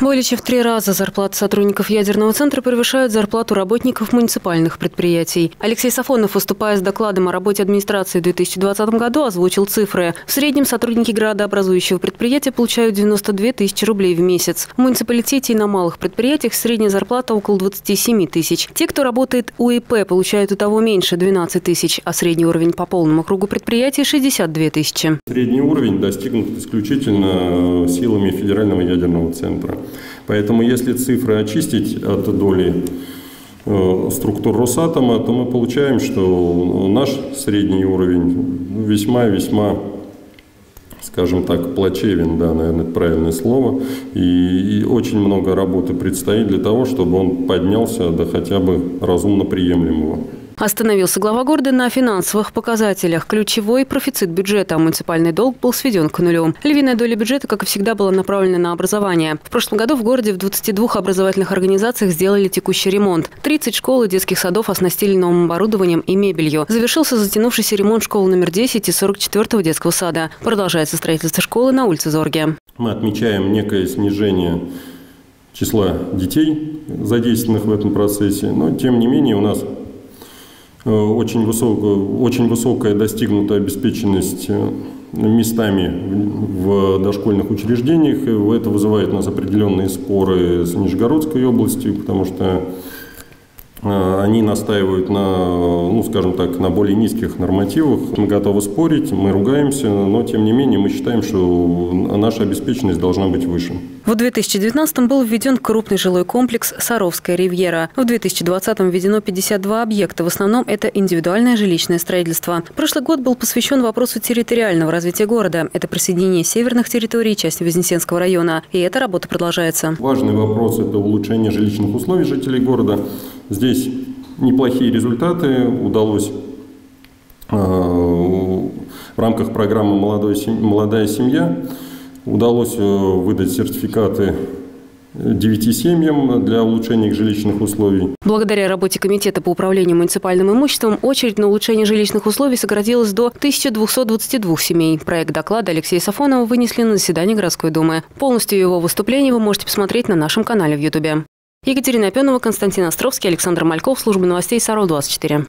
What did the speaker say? Более чем в 3 раза зарплаты сотрудников ядерного центра превышают зарплату работников муниципальных предприятий. Алексей Сафонов, выступая с докладом о работе администрации в 2020 году, озвучил цифры. В среднем сотрудники градообразующего предприятия получают 92 тысячи рублей в месяц. В муниципалитете и на малых предприятиях средняя зарплата около 27 тысяч. Те, кто работает у ИП, получают у того меньше 12 тысяч, а средний уровень по полному кругу предприятий – 62 тысячи. Средний уровень достигнут исключительно силами Федерального ядерного центра. Поэтому если цифры очистить от доли структур Росатома, то мы получаем, что наш средний уровень весьма, скажем так, плачевен, да, наверное, правильное слово. И очень много работы предстоит для того, чтобы он поднялся до хотя бы разумно приемлемого. Остановился глава города на финансовых показателях. Ключевой профицит бюджета, а муниципальный долг был сведен к нулю. Львиная доля бюджета, как и всегда, была направлена на образование. В прошлом году в городе в 22 образовательных организациях сделали текущий ремонт. 30 школ и детских садов оснастили новым оборудованием и мебелью. Завершился затянувшийся ремонт школы номер 10 и 44-го детского сада. Продолжается строительство школы на улице Зорге. Мы отмечаем некое снижение числа детей, задействованных в этом процессе, но тем не менее у нас очень высокая достигнута обеспеченность местами в дошкольных учреждениях. Это вызывает у нас определенные споры с Нижегородской областью, потому что они настаивают на, скажем так, на более низких нормативах. Мы готовы спорить, мы ругаемся, но тем не менее мы считаем, что наша обеспеченность должна быть выше. В 2019-м был введен крупный жилой комплекс «Саровская ривьера». В 2020-м введено 52 объекта. В основном это индивидуальное жилищное строительство. Прошлый год был посвящен вопросу территориального развития города. Это присоединение северных территорий и части Вознесенского района. И эта работа продолжается. Важный вопрос – это улучшение жилищных условий жителей города. Здесь неплохие результаты удалось в рамках программы «Молодая семья». Удалось выдать сертификаты 9 семьям для улучшения их жилищных условий. Благодаря работе комитета по управлению муниципальным имуществом очередь на улучшение жилищных условий сократилась до 1222 семей. Проект доклада Алексея Сафонова вынесли на заседание городской думы. Полностью его выступление вы можете посмотреть на нашем канале в Ютубе. Екатерина Пенова, Константин Островский, Александр Мальков, служба новостей Саров 24.